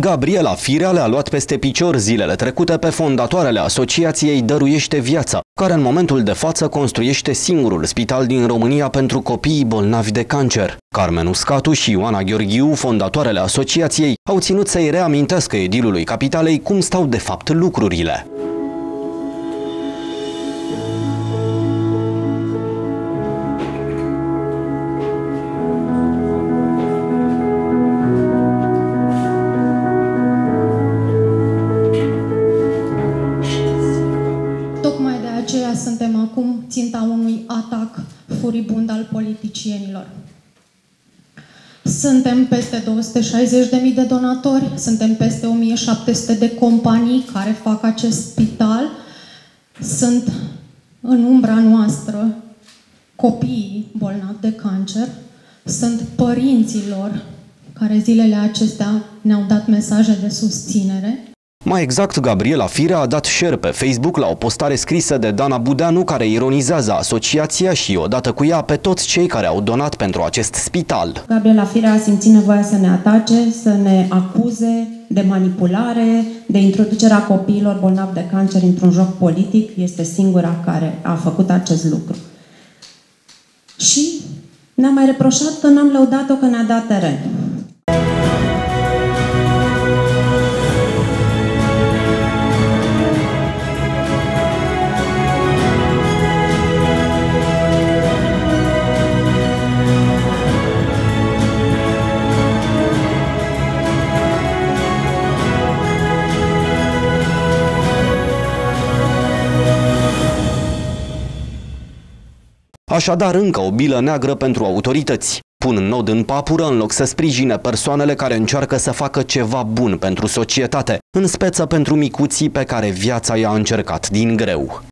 Gabriela Firea le-a luat peste picior zilele trecute pe fondatoarele asociației Dăruiește Viață, care în momentul de față construiește singurul spital din România pentru copiii bolnavi de cancer. Carmen Uscatu și Ioana Gheorghiu, fondatoarele asociației, au ținut să-i reamintească edilului capitalei cum stau de fapt lucrurile. Suntem acum ținta unui atac furibund al politicienilor. Suntem peste 260.000 de donatori, suntem peste 1700 de companii care fac acest spital. Sunt în umbra noastră copiii bolnavi de cancer, sunt părinților care zilele acestea ne-au dat mesaje de susținere. Mai exact, Gabriela Firea a dat share pe Facebook la o postare scrisă de Dana Budeanu, care ironizează asociația și odată cu ea pe toți cei care au donat pentru acest spital. Gabriela Firea a simțit nevoia să ne atace, să ne acuze de manipulare, de introducerea copiilor bolnavi de cancer într-un joc politic. Este singura care a făcut acest lucru. Și ne-a mai reproșat că n-am lăudat-o, că ne-a dat teren. Așadar, încă o bilă neagră pentru autorități. Pun nod în papură în loc să sprijine persoanele care încearcă să facă ceva bun pentru societate, în speță pentru micuții pe care viața i-a încercat din greu.